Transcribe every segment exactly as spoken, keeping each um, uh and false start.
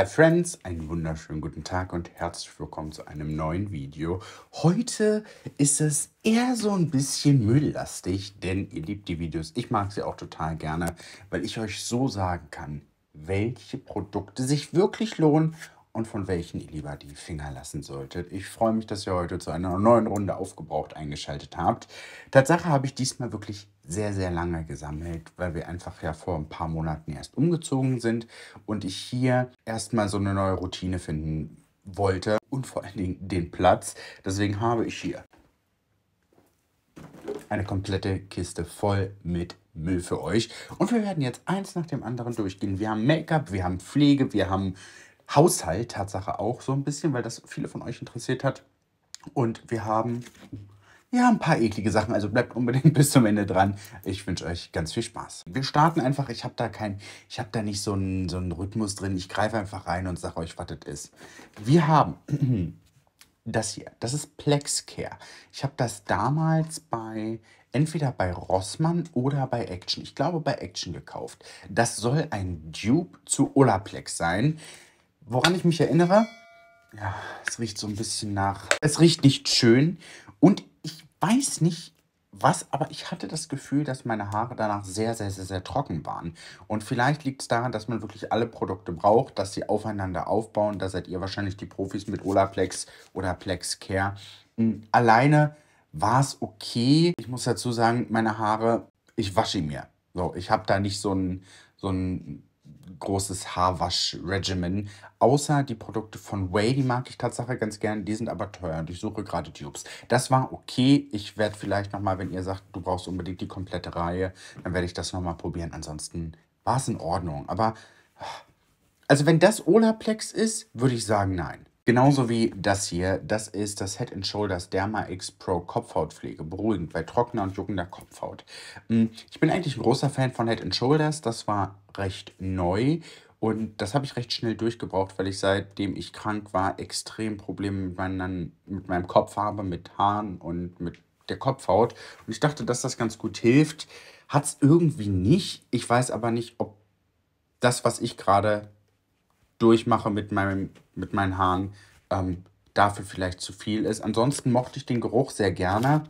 Hi Friends, einen wunderschönen guten Tag und herzlich willkommen zu einem neuen Video. Heute ist es eher so ein bisschen mülllastig, denn ihr liebt die Videos. Ich mag sie auch total gerne, weil ich euch so sagen kann, welche Produkte sich wirklich lohnen und von welchen ihr lieber die Finger lassen solltet. Ich freue mich, dass ihr heute zu einer neuen Runde aufgebraucht eingeschaltet habt. Tatsache habe ich diesmal wirklich sehr, sehr lange gesammelt, weil wir einfach ja vor ein paar Monaten erst umgezogen sind und ich hier erstmal so eine neue Routine finden wollte und vor allen Dingen den Platz. Deswegen habe ich hier eine komplette Kiste voll mit Müll für euch. Und wir werden jetzt eins nach dem anderen durchgehen. Wir haben Make-up, wir haben Pflege, wir haben Haushalt, Tatsache auch so ein bisschen, weil das viele von euch interessiert hat. Und wir haben ja ein paar eklige Sachen, also bleibt unbedingt bis zum Ende dran. Ich wünsche euch ganz viel Spaß. Wir starten einfach, ich habe da kein, ich habe da nicht so einen, so einen Rhythmus drin. Ich greife einfach rein und sage euch, was das ist. Wir haben das hier, das ist Plexcare. Ich habe das damals bei... entweder bei Rossmann oder bei Action. Ich glaube, bei Action gekauft. Das soll ein Dupe zu Olaplex sein. Woran ich mich erinnere, ja, es riecht so ein bisschen nach, es riecht nicht schön und ich weiß nicht was, aber ich hatte das Gefühl, dass meine Haare danach sehr, sehr, sehr, sehr trocken waren. Und vielleicht liegt es daran, dass man wirklich alle Produkte braucht, dass sie aufeinander aufbauen. Da seid ihr wahrscheinlich die Profis mit Olaplex oder Plexcare. Alleine war es okay. Ich muss dazu sagen, meine Haare, ich wasche mir. So, ich habe da nicht so ein, so ein großes Haarwasch-Regimen, außer die Produkte von Way, die mag ich Tatsache ganz gern, die sind aber teuer und ich suche gerade Dupes. Das war okay, ich werde vielleicht nochmal, wenn ihr sagt, du brauchst unbedingt die komplette Reihe, dann werde ich das nochmal probieren, ansonsten war es in Ordnung. Aber, also wenn das Olaplex ist, würde ich sagen nein. Genauso wie das hier, das ist das Head and Shoulders Derma-X Pro Kopfhautpflege, beruhigend bei trockener und juckender Kopfhaut. Ich bin eigentlich ein großer Fan von Head and Shoulders, das war recht neu und das habe ich recht schnell durchgebraucht, weil ich seitdem ich krank war, extrem Probleme mit, meinen, mit meinem Kopf habe, mit Haaren und mit der Kopfhaut. Und ich dachte, dass das ganz gut hilft, hat es irgendwie nicht. Ich weiß aber nicht, ob das, was ich gerade durchmache mit meinem, mit meinen Haaren, ähm, dafür vielleicht zu viel ist. Ansonsten mochte ich den Geruch sehr gerne,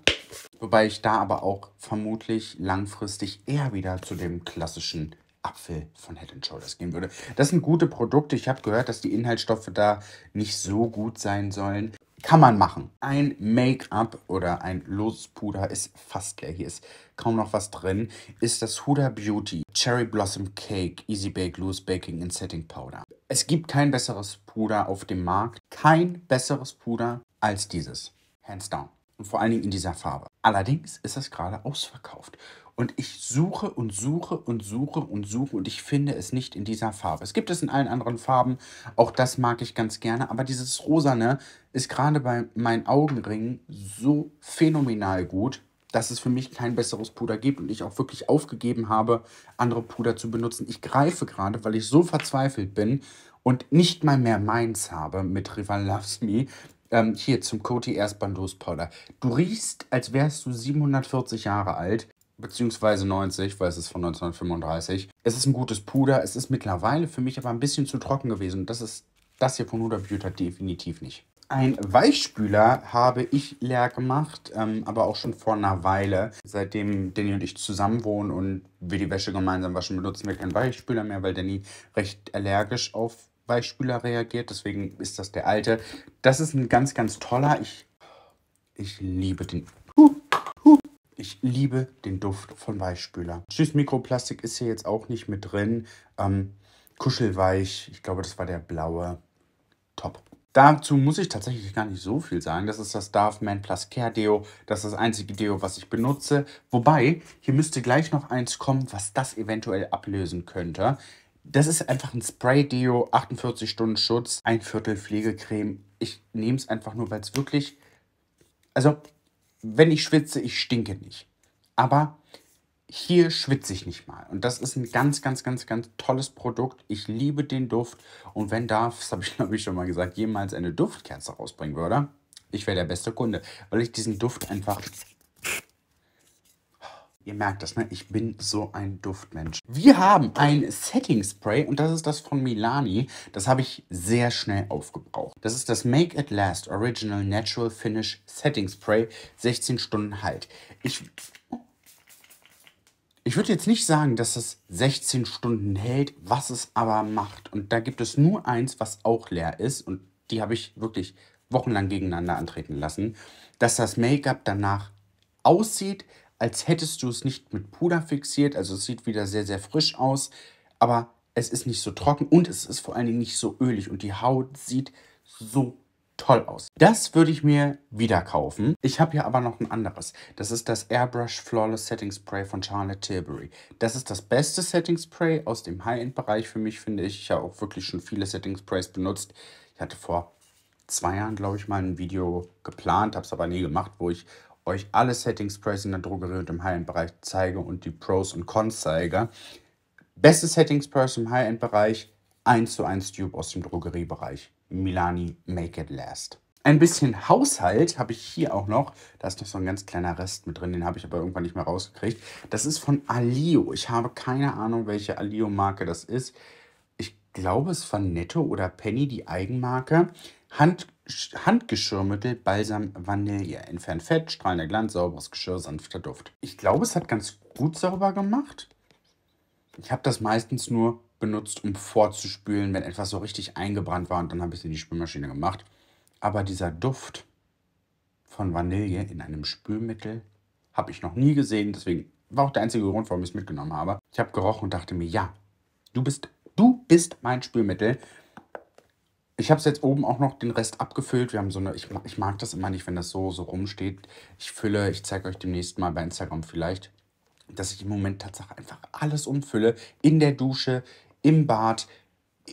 wobei ich da aber auch vermutlich langfristig eher wieder zu dem klassischen Apfel von Head and Shoulders gehen würde. Das sind gute Produkte. Ich habe gehört, dass die Inhaltsstoffe da nicht so gut sein sollen. Kann man machen. Ein Make-up oder ein loses Puder ist fast leer. Hier ist kaum noch was drin. Ist das Huda Beauty Cherry Blossom Cake Easy Bake Loose Baking and Setting Powder. Es gibt kein besseres Puder auf dem Markt. Kein besseres Puder als dieses. Hands down. Und vor allen Dingen in dieser Farbe. Allerdings ist das gerade ausverkauft. Und ich suche und suche und suche und suche und ich finde es nicht in dieser Farbe. Es gibt es in allen anderen Farben, auch das mag ich ganz gerne. Aber dieses Rosane ist gerade bei meinen Augenringen so phänomenal gut, dass es für mich kein besseres Puder gibt und ich auch wirklich aufgegeben habe, andere Puder zu benutzen. Ich greife gerade, weil ich so verzweifelt bin und nicht mal mehr meins habe mit Rival Loves Me. Ähm, hier zum Coty Erstbandose Powder. Du riechst, als wärst du siebenhundertvierzig Jahre alt. Beziehungsweise neunzig, weil es ist von neunzehnhundertfünfunddreißig. Es ist ein gutes Puder, es ist mittlerweile für mich aber ein bisschen zu trocken gewesen. Das ist das hier von Huda Beauty definitiv nicht. Ein Weichspüler habe ich leer gemacht, ähm, aber auch schon vor einer Weile. Seitdem Danny und ich zusammen wohnen und wir die Wäsche gemeinsam waschen, benutzen wir keinen Weichspüler mehr, weil Danny recht allergisch auf Weichspüler reagiert. Deswegen ist das der alte. Das ist ein ganz, ganz toller. Ich, ich liebe den... Uh. Ich liebe den Duft von Weichspüler. Süß Mikroplastik ist hier jetzt auch nicht mit drin. Ähm, kuschelweich, ich glaube, das war der blaue. Top. Dazu muss ich tatsächlich gar nicht so viel sagen. Das ist das Dove Men+Care Deo. Das ist das einzige Deo, was ich benutze. Wobei, hier müsste gleich noch eins kommen, was das eventuell ablösen könnte. Das ist einfach ein Spray-Deo, achtundvierzig Stunden Schutz, ein Viertel Pflegecreme. Ich nehme es einfach nur, weil es wirklich... Also... Wenn ich schwitze, ich stinke nicht. Aber hier schwitze ich nicht mal. Und das ist ein ganz, ganz, ganz, ganz tolles Produkt. Ich liebe den Duft. Und wenn Darf, das habe ich glaube ich schon mal gesagt, jemals eine Duftkerze rausbringen würde, ich wäre der beste Kunde. Weil ich diesen Duft einfach... Ihr merkt das, ne? Ich bin so ein Duftmensch. Wir haben ein Setting Spray und das ist das von Milani. Das habe ich sehr schnell aufgebraucht. Das ist das Make It Last Original Natural Finish Setting Spray. sechzehn Stunden Halt. Ich... Ich würde jetzt nicht sagen, dass es sechzehn Stunden hält, was es aber macht. Und da gibt es nur eins, was auch leer ist. Und die habe ich wirklich wochenlang gegeneinander antreten lassen. Dass das Make-up danach aussieht, als hättest du es nicht mit Puder fixiert. Also es sieht wieder sehr, sehr frisch aus. Aber es ist nicht so trocken und es ist vor allen Dingen nicht so ölig. Und die Haut sieht so toll aus. Das würde ich mir wieder kaufen. Ich habe hier aber noch ein anderes. Das ist das Airbrush Flawless Setting Spray von Charlotte Tilbury. Das ist das beste Setting Spray aus dem High-End-Bereich für mich, finde ich. Ich habe auch wirklich schon viele Setting Sprays benutzt. Ich hatte vor zwei Jahren, glaube ich, mal ein Video geplant, habe es aber nie gemacht, wo ich euch alle Setting Sprays in der Drogerie und im High-End-Bereich zeige und die Pros und Cons zeige. Beste Setting Sprays im High-End-Bereich, eins zu eins Dupe aus dem Drogeriebereich. Milani Make It Last. Ein bisschen Haushalt habe ich hier auch noch. Da ist noch so ein ganz kleiner Rest mit drin, den habe ich aber irgendwann nicht mehr rausgekriegt. Das ist von Alio. Ich habe keine Ahnung, welche Alio-Marke das ist. Ich glaube, es war Netto oder Penny, die Eigenmarke. Hand, Handgeschirrmittel, Balsam, Vanille. Entfernt Fett, strahlender Glanz, sauberes Geschirr, sanfter Duft. Ich glaube, es hat ganz gut sauber gemacht. Ich habe das meistens nur benutzt, um vorzuspülen, wenn etwas so richtig eingebrannt war und dann habe ich es in die Spülmaschine gemacht. Aber dieser Duft von Vanille in einem Spülmittel habe ich noch nie gesehen, deswegen war auch der einzige Grund, warum ich es mitgenommen habe. Ich habe gerochen und dachte mir, ja, du bist, du bist mein Spülmittel. Ich habe es jetzt oben auch noch den Rest abgefüllt. Wir haben so eine, ich, ich mag das immer nicht, wenn das so, so rumsteht. Ich fülle, ich zeige euch demnächst mal bei Instagram vielleicht, dass ich im Moment tatsächlich einfach alles umfülle. In der Dusche, im Bad,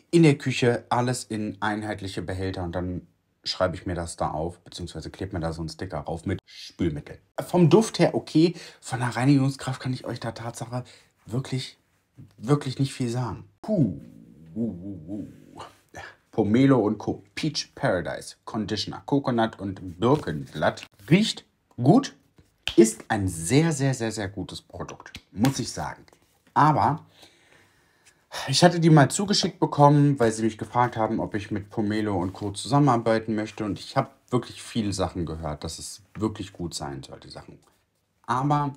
in der Küche, alles in einheitliche Behälter und dann schreibe ich mir das da auf, beziehungsweise klebe mir da so einen Sticker rauf mit Spülmittel. Vom Duft her okay, von der Reinigungskraft kann ich euch da Tatsache wirklich, wirklich nicht viel sagen. Puh, uh, uh, uh. Pomelo und Co. Peach Paradise Conditioner, Coconut und Birkenblatt. Riecht gut, ist ein sehr, sehr, sehr, sehr gutes Produkt, muss ich sagen. Aber ich hatte die mal zugeschickt bekommen, weil sie mich gefragt haben, ob ich mit Pomelo und Co. zusammenarbeiten möchte. Und ich habe wirklich viele Sachen gehört, dass es wirklich gut sein soll, die Sachen. Aber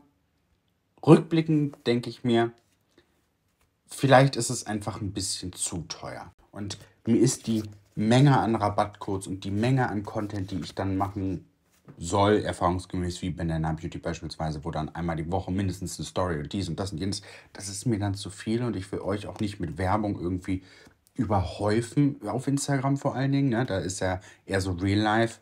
rückblickend denke ich mir, vielleicht ist es einfach ein bisschen zu teuer. Und mir ist die Menge an Rabattcodes und die Menge an Content, die ich dann machen soll, erfahrungsgemäß wie Banana Beauty beispielsweise, wo dann einmal die Woche mindestens eine Story und dies und das und jenes, das ist mir dann zu viel und ich will euch auch nicht mit Werbung irgendwie überhäufen, auf Instagram vor allen Dingen, ne? Da ist ja eher so Real Life,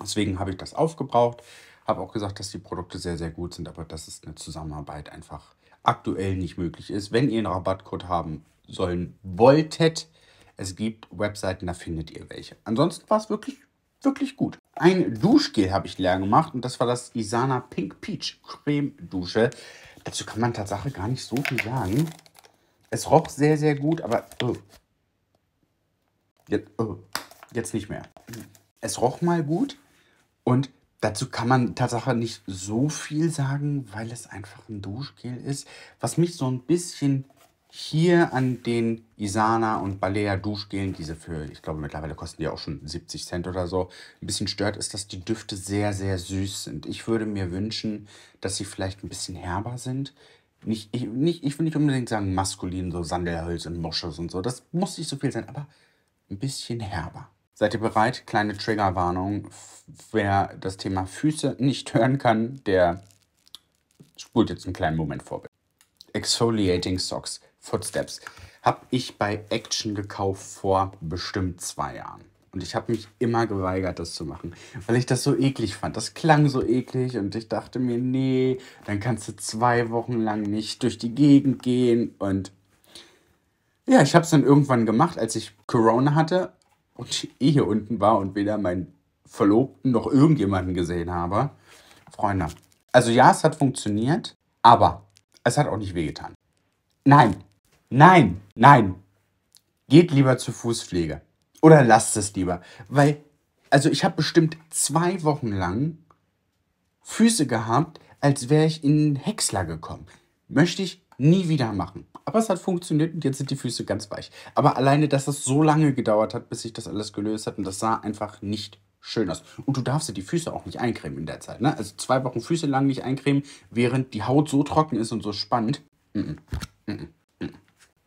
deswegen habe ich das aufgebraucht, habe auch gesagt, dass die Produkte sehr, sehr gut sind, aber dass es eine Zusammenarbeit einfach aktuell nicht möglich ist. Wenn ihr einen Rabattcode haben sollen wolltet, es gibt Webseiten, da findet ihr welche. Ansonsten war es wirklich, wirklich gut. Ein Duschgel habe ich leer gemacht und das war das Isana Pink Peach Creme Dusche. Dazu kann man tatsächlich gar nicht so viel sagen. Es roch sehr, sehr gut, aber oh. Jetzt, oh. Jetzt nicht mehr. Es roch mal gut und dazu kann man tatsächlich nicht so viel sagen, weil es einfach ein Duschgel ist. Was mich so ein bisschen hier an den Isana und Balea Duschgelen, diese für, ich glaube mittlerweile kosten die auch schon siebzig Cent oder so, ein bisschen stört, ist, dass die Düfte sehr, sehr süß sind. Ich würde mir wünschen, dass sie vielleicht ein bisschen herber sind. Nicht, ich, nicht, ich will nicht unbedingt sagen maskulin, so Sandelholz und Moschus und so, das muss nicht so viel sein, aber ein bisschen herber. Seid ihr bereit? Kleine Triggerwarnung, wer das Thema Füße nicht hören kann, der spult jetzt einen kleinen Moment vor. Exfoliating Socks. Footsteps habe ich bei Action gekauft vor bestimmt zwei Jahren. Und ich habe mich immer geweigert, das zu machen, weil ich das so eklig fand. Das klang so eklig und ich dachte mir, nee, dann kannst du zwei Wochen lang nicht durch die Gegend gehen. Und ja, ich habe es dann irgendwann gemacht, als ich Corona hatte und eh hier unten war und weder meinen Verlobten noch irgendjemanden gesehen habe. Freunde, also ja, es hat funktioniert, aber es hat auch nicht wehgetan. Nein. Nein, nein, geht lieber zur Fußpflege oder lasst es lieber, weil, also ich habe bestimmt zwei Wochen lang Füße gehabt, als wäre ich in Häcksler gekommen. Möchte ich nie wieder machen. Aber es hat funktioniert und jetzt sind die Füße ganz weich. Aber alleine, dass es so lange gedauert hat, bis sich das alles gelöst hat und das sah einfach nicht schön aus. Und du darfst dir die Füße auch nicht eincremen in der Zeit, ne? Also zwei Wochen Füße lang nicht eincremen, während die Haut so trocken ist und so spannend. Mm-mm. Mm-mm. Mm-mm.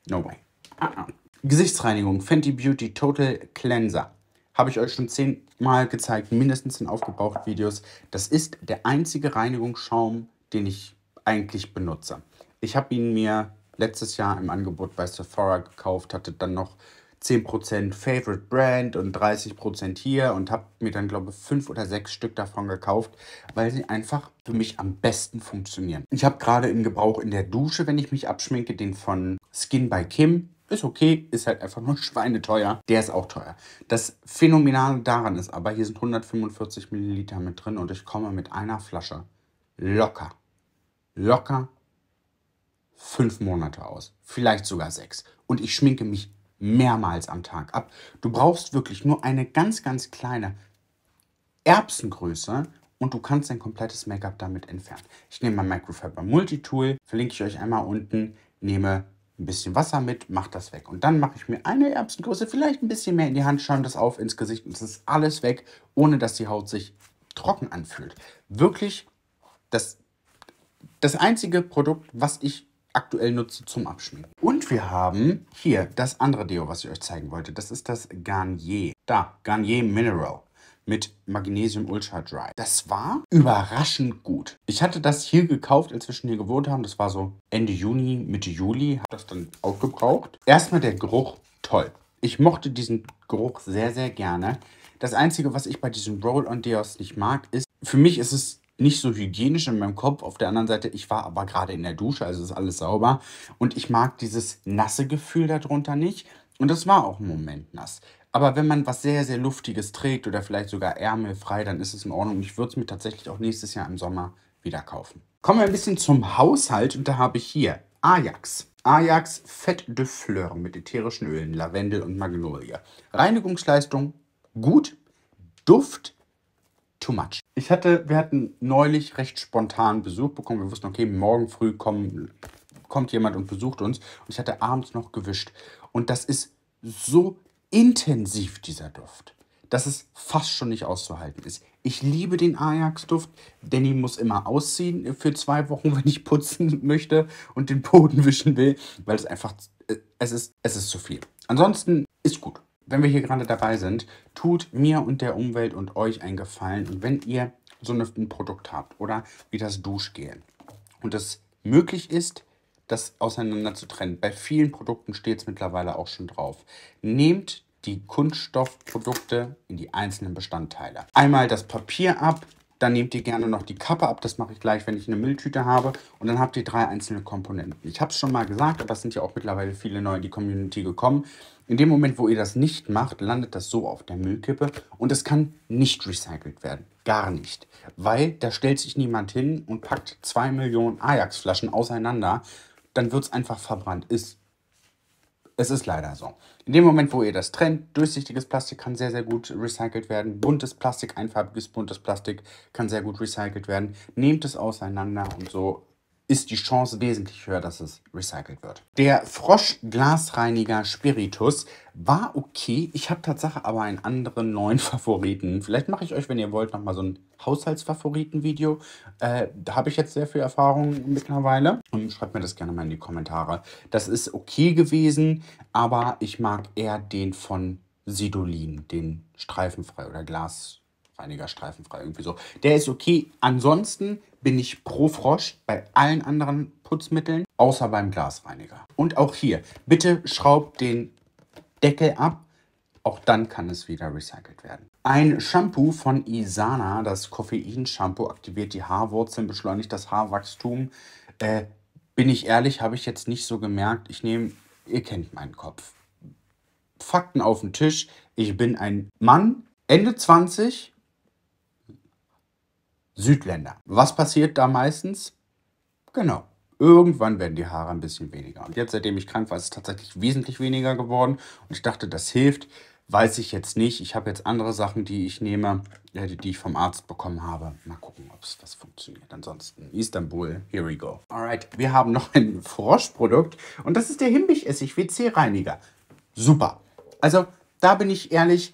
No way. Ah-ah. Gesichtsreinigung, Fenty Beauty Total Cleanser. Habe ich euch schon zehnmal gezeigt, mindestens in Aufgebraucht-Videos. Das ist der einzige Reinigungsschaum, den ich eigentlich benutze. Ich habe ihn mir letztes Jahr im Angebot bei Sephora gekauft, hatte dann noch zehn Prozent Favorite Brand und dreißig Prozent hier und habe mir dann, glaube ich, fünf oder sechs Stück davon gekauft, weil sie einfach für mich am besten funktionieren. Ich habe gerade in Gebrauch in der Dusche, wenn ich mich abschminke, den von Skin by Kim. Ist okay, ist halt einfach nur schweineteuer. Der ist auch teuer. Das Phänomenale daran ist aber, hier sind hundertfünfundvierzig Milliliter mit drin und ich komme mit einer Flasche locker, locker fünf Monate aus. Vielleicht sogar sechs. Und ich schminke mich mehrmals am Tag ab. Du brauchst wirklich nur eine ganz, ganz kleine Erbsengröße und du kannst dein komplettes Make-up damit entfernen. Ich nehme mein Microfiber Multitool, verlinke ich euch einmal unten, nehme ein bisschen Wasser mit, mache das weg. Und dann mache ich mir eine Erbsengröße, vielleicht ein bisschen mehr in die Hand, schaue das auf ins Gesicht und es ist alles weg, ohne dass die Haut sich trocken anfühlt. Wirklich das, das einzige Produkt, was ich aktuell nutze zum Abschminken. Und wir haben hier das andere Deo, was ich euch zeigen wollte. Das ist das Garnier. Da, Garnier Mineral mit Magnesium Ultra Dry. Das war überraschend gut. Ich hatte das hier gekauft, als wir schon hier gewohnt haben. Das war so Ende Juni, Mitte Juli. Habe das dann aufgebraucht. Erstmal der Geruch, toll. Ich mochte diesen Geruch sehr, sehr gerne. Das Einzige, was ich bei diesen Roll-on-Deos nicht mag, ist, für mich ist es nicht so hygienisch in meinem Kopf. Auf der anderen Seite, ich war aber gerade in der Dusche, also ist alles sauber. Und ich mag dieses nasse Gefühl darunter nicht. Und das war auch im Moment nass. Aber wenn man was sehr, sehr Luftiges trägt oder vielleicht sogar ärmelfrei, dann ist es in Ordnung. Ich würde es mir tatsächlich auch nächstes Jahr im Sommer wieder kaufen. Kommen wir ein bisschen zum Haushalt. Und da habe ich hier Ajax. Ajax Fett de Fleur mit ätherischen Ölen, Lavendel und Magnolie. Reinigungsleistung gut, Duft too much. Ich hatte, wir hatten neulich recht spontan Besuch bekommen. Wir wussten, okay, morgen früh kommen, kommt jemand und besucht uns. Und ich hatte abends noch gewischt. Und das ist so intensiv, dieser Duft, dass es fast schon nicht auszuhalten ist. Ich liebe den Ajax-Duft. Danny muss immer ausziehen für zwei Wochen, wenn ich putzen möchte und den Boden wischen will, weil es einfach, es ist, es ist zu viel. Ansonsten ist gut. Wenn wir hier gerade dabei sind, tut mir und der Umwelt und euch einen Gefallen. Und wenn ihr so ein Produkt habt oder wie das Duschgel und es möglich ist, das auseinander zu trennen, bei vielen Produkten steht es mittlerweile auch schon drauf, nehmt die Kunststoffprodukte in die einzelnen Bestandteile. Einmal das Papier ab, dann nehmt ihr gerne noch die Kappe ab. Das mache ich gleich, wenn ich eine Mülltüte habe. Und dann habt ihr drei einzelne Komponenten. Ich habe es schon mal gesagt, aber es sind ja auch mittlerweile viele neu in die Community gekommen. In dem Moment, wo ihr das nicht macht, landet das so auf der Müllkippe. Und es kann nicht recycelt werden. Gar nicht. Weil da stellt sich niemand hin und packt zwei Millionen Ajax-Flaschen auseinander. Dann wird es einfach verbrannt. Ist Es ist leider so. In dem Moment, wo ihr das trennt, durchsichtiges Plastik kann sehr, sehr gut recycelt werden. Buntes Plastik, einfarbiges buntes Plastik kann sehr gut recycelt werden. Nehmt es auseinander und so ist die Chance wesentlich höher, dass es recycelt wird. Der Frosch Glasreiniger Spiritus war okay. Ich habe tatsächlich aber einen anderen neuen Favoriten. Vielleicht mache ich euch, wenn ihr wollt, nochmal so ein Haushaltsfavoriten-Video. Äh, da habe ich jetzt sehr viel Erfahrung mittlerweile. Und schreibt mir das gerne mal in die Kommentare. Das ist okay gewesen, aber ich mag eher den von Sidolin, den Streifenfrei oder Glasreiniger Streifenfrei, irgendwie so. Der ist okay. Ansonsten bin ich pro Frosch bei allen anderen Putzmitteln, außer beim Glasreiniger. Und auch hier, bitte schraubt den Deckel ab, auch dann kann es wieder recycelt werden. Ein Shampoo von Isana, das Koffein-Shampoo, aktiviert die Haarwurzeln, beschleunigt das Haarwachstum. Äh, bin ich ehrlich, habe ich jetzt nicht so gemerkt. Ich nehme, ihr kennt meinen Kopf. Fakten auf den Tisch. Ich bin ein Mann, Ende zwanzig, Südländer. Was passiert da meistens? Genau. Irgendwann werden die Haare ein bisschen weniger. Und jetzt, seitdem ich krank war, ist es tatsächlich wesentlich weniger geworden. Und ich dachte, das hilft. Weiß ich jetzt nicht. Ich habe jetzt andere Sachen, die ich nehme, die ich vom Arzt bekommen habe. Mal gucken, ob es was funktioniert. Ansonsten Istanbul, here we go. Alright, wir haben noch ein Frosch-Produkt und das ist der Himbeeressig-W C-Reiniger. Super. Also, da bin ich ehrlich,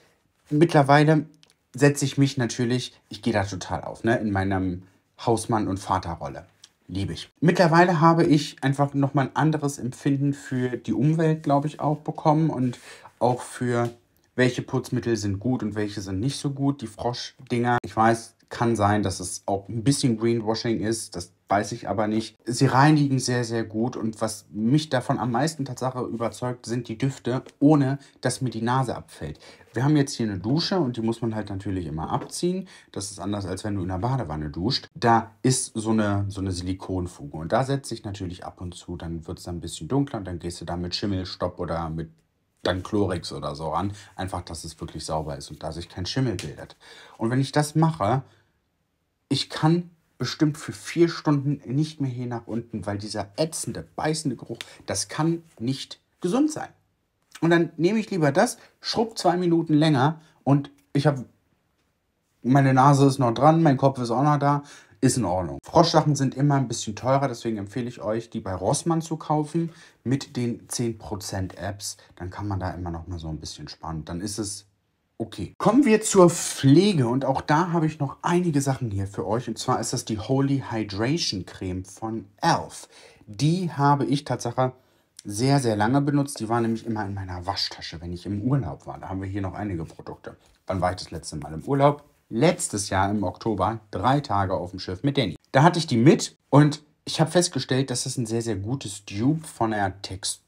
mittlerweile setze ich mich natürlich, ich gehe da total auf, ne, in meinem Hausmann- und Vaterrolle. Liebe ich. Mittlerweile habe ich einfach nochmal ein anderes Empfinden für die Umwelt, glaube ich, auch bekommen und auch für welche Putzmittel sind gut und welche sind nicht so gut. Die Frosch-Dinger, ich weiß, kann sein, dass es auch ein bisschen Greenwashing ist, das weiß ich aber nicht. Sie reinigen sehr, sehr gut und was mich davon am meisten Tatsache überzeugt, sind die Düfte, ohne dass mir die Nase abfällt. Wir haben jetzt hier eine Dusche und die muss man halt natürlich immer abziehen. Das ist anders, als wenn du in der Badewanne duscht. Da ist so eine, so eine Silikonfuge und da setze ich natürlich ab und zu, dann wird es dann ein bisschen dunkler und dann gehst du da mit Schimmelstopp oder mit dann Chlorix oder so ran. Einfach, dass es wirklich sauber ist und da sich kein Schimmel bildet. Und wenn ich das mache, ich kann bestimmt für vier Stunden nicht mehr hier nach unten, weil dieser ätzende, beißende Geruch, das kann nicht gesund sein. Und dann nehme ich lieber das, schrub zwei Minuten länger und ich habe, meine Nase ist noch dran, mein Kopf ist auch noch da, ist in Ordnung. Froschsachen sind immer ein bisschen teurer, deswegen empfehle ich euch, die bei Rossmann zu kaufen mit den zehn Prozent Apps. Dann kann man da immer noch mal so ein bisschen sparen. Dann ist es okay. Kommen wir zur Pflege und auch da habe ich noch einige Sachen hier für euch. Und zwar ist das die Holy Hydration Creme von Elf. Die habe ich tatsächlich sehr, sehr lange benutzt. Die war nämlich immer in meiner Waschtasche, wenn ich im Urlaub war. Da haben wir hier noch einige Produkte. Wann war ich das letzte Mal im Urlaub? Letztes Jahr im Oktober, drei Tage auf dem Schiff mit Danny. Da hatte ich die mit und ich habe festgestellt, dass das ein sehr, sehr gutes Dupe von der Textur.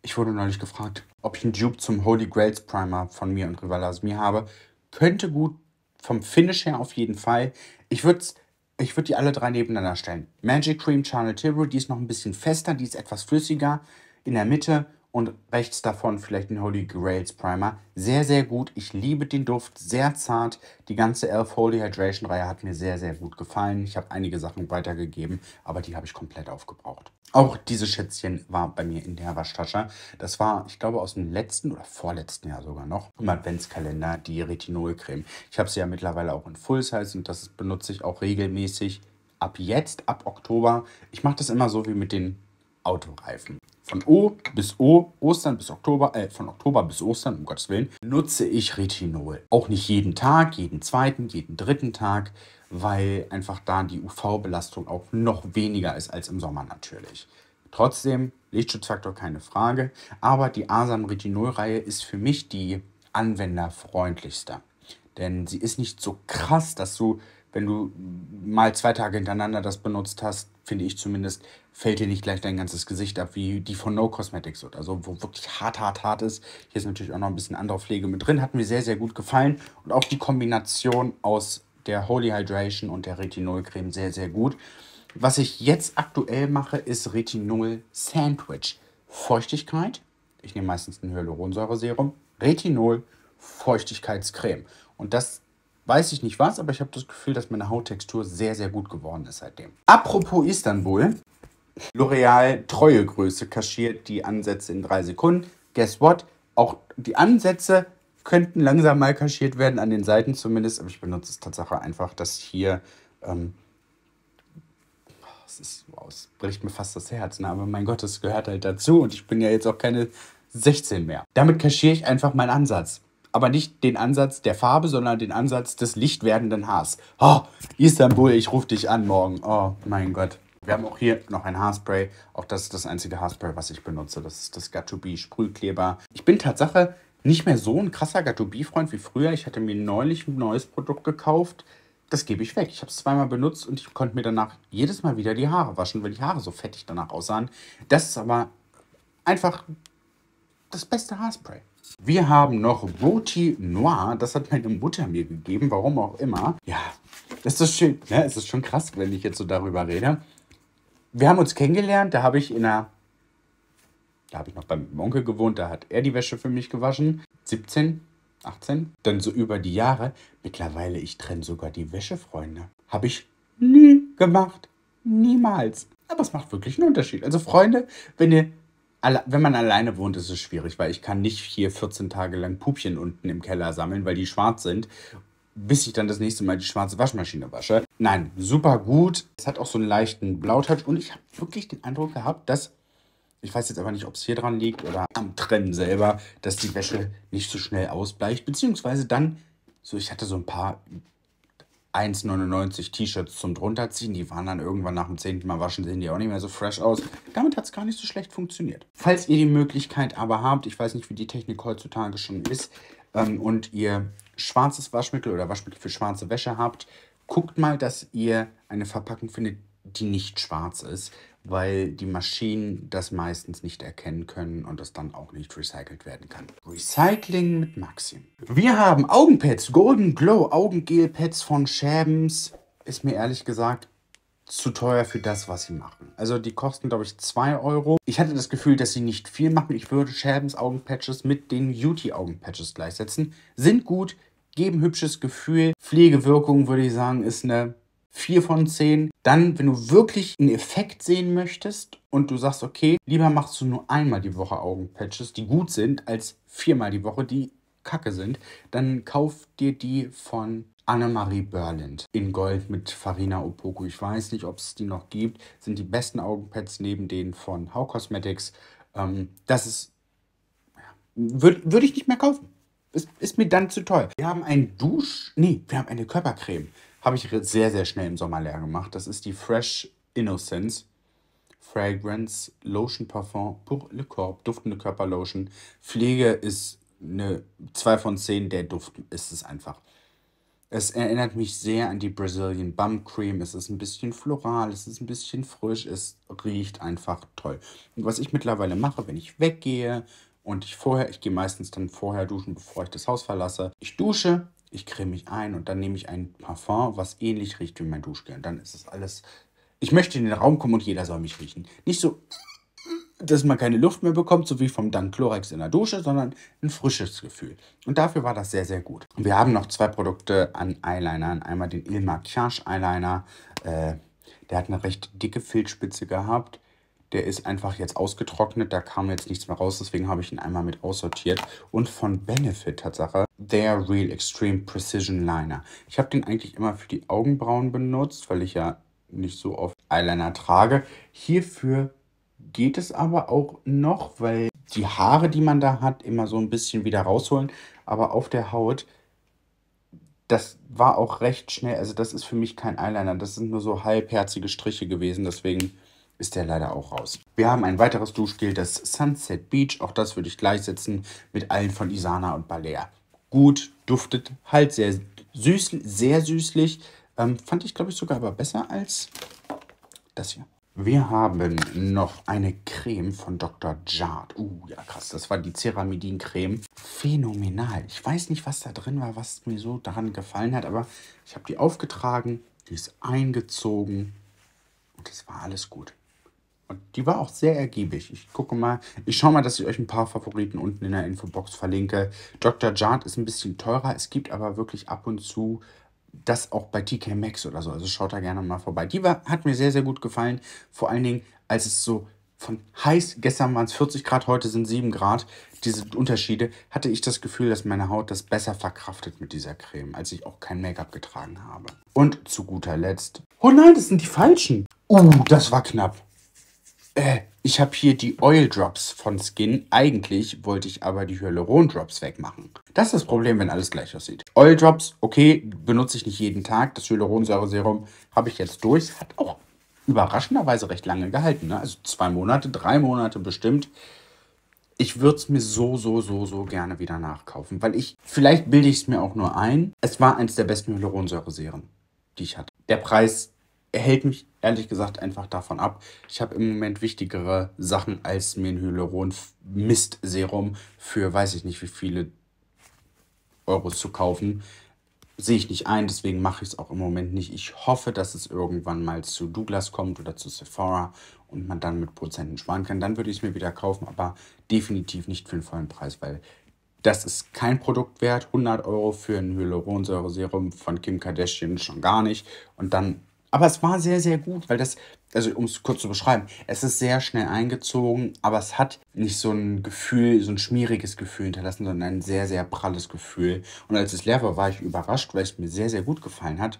Ich wurde neulich gefragt, ob ich einen Dupe zum Holy Grails Primer von mir und Rival Loves Me habe. Könnte gut, vom Finish her auf jeden Fall. Ich würde ich würd die alle drei nebeneinander stellen. Magic Cream, Charlotte Tilbury, die ist noch ein bisschen fester, die ist etwas flüssiger in der Mitte und rechts davon vielleicht ein Holy Grails Primer. Sehr, sehr gut. Ich liebe den Duft, sehr zart. Die ganze Elf Holy Hydration Reihe hat mir sehr, sehr gut gefallen. Ich habe einige Sachen weitergegeben, aber die habe ich komplett aufgebraucht. Auch dieses Schätzchen war bei mir in der Waschtasche. Das war, ich glaube, aus dem letzten oder vorletzten Jahr sogar noch im Adventskalender die Retinolcreme. Ich habe sie ja mittlerweile auch in Full Size und das benutze ich auch regelmäßig ab jetzt, ab Oktober. Ich mache das immer so wie mit den Autoreifen. Von O bis O, Ostern bis Oktober, äh, von Oktober bis Ostern, um Gottes Willen, nutze ich Retinol. Auch nicht jeden Tag, jeden zweiten, jeden dritten Tag, weil einfach da die U V-Belastung auch noch weniger ist als im Sommer natürlich. Trotzdem, Lichtschutzfaktor keine Frage, aber die Asam-Retinol-Reihe ist für mich die anwenderfreundlichste. Denn sie ist nicht so krass, dass du, wenn du mal zwei Tage hintereinander das benutzt hast, finde ich zumindest, fällt dir nicht gleich dein ganzes Gesicht ab, wie die von No Cosmetics oder so, wo wirklich hart, hart, hart ist. Hier ist natürlich auch noch ein bisschen andere Pflege mit drin. Hat mir sehr, sehr gut gefallen. Und auch die Kombination aus der Holy Hydration und der Retinol-Creme sehr, sehr gut. Was ich jetzt aktuell mache, ist Retinol-Sandwich. Feuchtigkeit, ich nehme meistens ein Hyaluronsäure-Serum, Retinol-Feuchtigkeitscreme. Und das weiß ich nicht was, aber ich habe das Gefühl, dass meine Hauttextur sehr, sehr gut geworden ist seitdem. Apropos Istanbul. L'Oreal Treuegröße kaschiert die Ansätze in drei Sekunden. Guess what? Auch die Ansätze könnten langsam mal kaschiert werden, an den Seiten zumindest. Aber ich benutze es tatsächlich einfach, dass hier... Ähm, es, ist, wow, es bricht mir fast das Herz, ne? Aber mein Gott, es gehört halt dazu. Und ich bin ja jetzt auch keine sechzehn mehr. Damit kaschiere ich einfach meinen Ansatz. Aber nicht den Ansatz der Farbe, sondern den Ansatz des licht werdenden Haars. Oh, Istanbul, ich rufe dich an morgen. Oh, mein Gott. Wir haben auch hier noch ein Haarspray. Auch das ist das einzige Haarspray, was ich benutze. Das ist das Got to B Sprühkleber. Ich bin tatsächlich nicht mehr so ein krasser Got to B-Freund wie früher. Ich hatte mir neulich ein neues Produkt gekauft. Das gebe ich weg. Ich habe es zweimal benutzt und ich konnte mir danach jedes Mal wieder die Haare waschen, weil die Haare so fettig danach aussahen. Das ist aber einfach das beste Haarspray. Wir haben noch Roti Noir. Das hat meine Mutter mir gegeben, warum auch immer. Ja, das ist schön. Ne? Es ist schon krass, wenn ich jetzt so darüber rede. Wir haben uns kennengelernt, da habe ich in einer, da habe ich noch beim Onkel gewohnt, da hat er die Wäsche für mich gewaschen, siebzehn, achtzehn, dann so über die Jahre, mittlerweile, ich trenne sogar die Wäsche, Freunde, habe ich nie gemacht, niemals, aber es macht wirklich einen Unterschied. Also Freunde, wenn ihr Wenn man alleine wohnt, ist es schwierig, weil ich kann nicht hier vierzehn Tage lang Pupchen unten im Keller sammeln, weil die schwarz sind, bis ich dann das nächste Mal die schwarze Waschmaschine wasche. Nein, super gut. Es hat auch so einen leichten Blautouch und ich habe wirklich den Eindruck gehabt, dass, ich weiß jetzt aber nicht, ob es hier dran liegt oder am Trennen selber, dass die Wäsche nicht so schnell ausbleicht, beziehungsweise dann, so ich hatte so ein paar eins neunundneunzig T-Shirts zum drunterziehen. Die waren dann irgendwann nach dem zehnten Mal waschen, sehen die auch nicht mehr so fresh aus. Damit hat es gar nicht so schlecht funktioniert. Falls ihr die Möglichkeit aber habt, ich weiß nicht, wie die Technik heutzutage schon ist, ähm, und ihr schwarzes Waschmittel oder Waschmittel für schwarze Wäsche habt, guckt mal, dass ihr eine Verpackung findet, die nicht schwarz ist, weil die Maschinen das meistens nicht erkennen können und das dann auch nicht recycelt werden kann. Recycling mit Maxim. Wir haben Augenpads, Golden Glow Augengel-Pads von Shabens. Ist mir ehrlich gesagt zu teuer für das, was sie machen. Also die kosten, glaube ich, zwei Euro. Ich hatte das Gefühl, dass sie nicht viel machen. Ich würde Shabens Augenpatches mit den Beauty-Augenpatches gleichsetzen. Sind gut, geben hübsches Gefühl. Pflegewirkung, würde ich sagen, ist eine vier von zehn. Dann, wenn du wirklich einen Effekt sehen möchtest und du sagst, okay, lieber machst du nur einmal die Woche Augenpatches, die gut sind, als viermal die Woche, die kacke sind, dann kauf dir die von Annemarie Berlind in Gold mit Farina Opoku. Ich weiß nicht, ob es die noch gibt. Sind die besten Augenpads neben denen von How Cosmetics. Ähm, das ist, ja, würde würd ich nicht mehr kaufen. Ist, ist mir dann zu teuer. Wir haben einen Dusch, nee, wir haben eine Körpercreme. Habe ich sehr, sehr schnell im Sommer leer gemacht. Das ist die Fresh Innocence Fragrance Lotion Parfum pour le Corps. Duftende Körperlotion. Pflege ist eine zwei von zehn. Der Duft ist es einfach. Es erinnert mich sehr an die Brazilian Bum Cream. Es ist ein bisschen floral, es ist ein bisschen frisch. Es riecht einfach toll. Und was ich mittlerweile mache, wenn ich weggehe und ich vorher, ich gehe meistens dann vorher duschen, bevor ich das Haus verlasse. Ich dusche. Ich creme mich ein und dann nehme ich ein Parfum, was ähnlich riecht wie mein Duschgel. Und dann ist es alles... Ich möchte in den Raum kommen und jeder soll mich riechen. Nicht so, dass man keine Luft mehr bekommt, so wie vom Danklorex in der Dusche, sondern ein frisches Gefühl. Und dafür war das sehr, sehr gut. Und wir haben noch zwei Produkte an Eyelinern. Einmal den Il Maquillage Eyeliner. Äh, der hat eine recht dicke Filzspitze gehabt. Der ist einfach jetzt ausgetrocknet, da kam jetzt nichts mehr raus, deswegen habe ich ihn einmal mit aussortiert. Und von Benefit, Tatsache, der Real Extreme Precision Liner. Ich habe den eigentlich immer für die Augenbrauen benutzt, weil ich ja nicht so oft Eyeliner trage. Hierfür geht es aber auch noch, weil die Haare, die man da hat, immer so ein bisschen wieder rausholen. Aber auf der Haut, das war auch recht schnell, also das ist für mich kein Eyeliner, das sind nur so halbherzige Striche gewesen, deswegen... ist der leider auch raus. Wir haben ein weiteres Duschgel, das Sunset Beach. Auch das würde ich gleichsetzen mit allen von Isana und Balea. Gut, duftet halt sehr süß, sehr süßlich. Ähm, fand ich, glaube ich, sogar aber besser als das hier. Wir haben noch eine Creme von Doktor Jart. Uh, ja krass, das war die Ceramidin-Creme. Phänomenal. Ich weiß nicht, was da drin war, was mir so daran gefallen hat, aber ich habe die aufgetragen, die ist eingezogen und es war alles gut. Und die war auch sehr ergiebig. Ich gucke mal, ich schaue mal, dass ich euch ein paar Favoriten unten in der Infobox verlinke. Doktor Jart ist ein bisschen teurer. Es gibt aber wirklich ab und zu das auch bei T K Maxx oder so. Also schaut da gerne mal vorbei. Die war, hat mir sehr, sehr gut gefallen. Vor allen Dingen, als es so von heiß, gestern waren es vierzig Grad, heute sind sieben Grad. Diese Unterschiede, hatte ich das Gefühl, dass meine Haut das besser verkraftet mit dieser Creme, als ich auch kein Make-up getragen habe. Und zu guter Letzt... Oh nein, das sind die falschen. Uh, das war knapp. Äh, ich habe hier die Oil Drops von Skin. Eigentlich wollte ich aber die Hyaluron Drops wegmachen. Das ist das Problem, wenn alles gleich aussieht. Oil Drops, okay, benutze ich nicht jeden Tag. Das Hyaluronsäure-Serum habe ich jetzt durch. Hat auch überraschenderweise recht lange gehalten, ne? Also zwei Monate, drei Monate bestimmt. Ich würde es mir so, so, so, so gerne wieder nachkaufen. Weil ich, vielleicht bilde ich es mir auch nur ein. Es war eins der besten Hyaluronsäure-Serien, die ich hatte. Der Preis hält mich ehrlich gesagt einfach davon ab. Ich habe im Moment wichtigere Sachen als mir ein Hyaluron-Mist-Serum für weiß ich nicht wie viele Euros zu kaufen. Sehe ich nicht ein, deswegen mache ich es auch im Moment nicht. Ich hoffe, dass es irgendwann mal zu Douglas kommt oder zu Sephora und man dann mit Prozenten sparen kann. Dann würde ich es mir wieder kaufen, aber definitiv nicht für den vollen Preis, weil... das ist kein Produkt wert. hundert Euro für ein Hyaluronsäure-Serum von Kim Kardashian schon gar nicht. Und dann Aber es war sehr, sehr gut, weil das, also um es kurz zu beschreiben, es ist sehr schnell eingezogen, aber es hat nicht so ein Gefühl, so ein schmieriges Gefühl hinterlassen, sondern ein sehr, sehr pralles Gefühl. Und als es leer war, war ich überrascht, weil es mir sehr, sehr gut gefallen hat.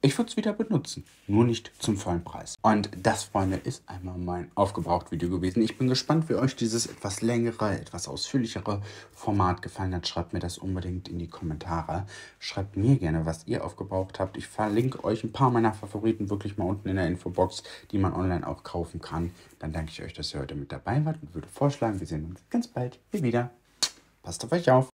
Ich würde es wieder benutzen, nur nicht zum vollen Preis. Und das, Freunde, ist einmal mein Aufgebraucht-Video gewesen. Ich bin gespannt, wie euch dieses etwas längere, etwas ausführlichere Format gefallen hat. Schreibt mir das unbedingt in die Kommentare. Schreibt mir gerne, was ihr aufgebraucht habt. Ich verlinke euch ein paar meiner Favoriten wirklich mal unten in der Infobox, die man online auch kaufen kann. Dann danke ich euch, dass ihr heute mit dabei wart und würde vorschlagen, wir sehen uns ganz bald hier wieder. Passt auf euch auf!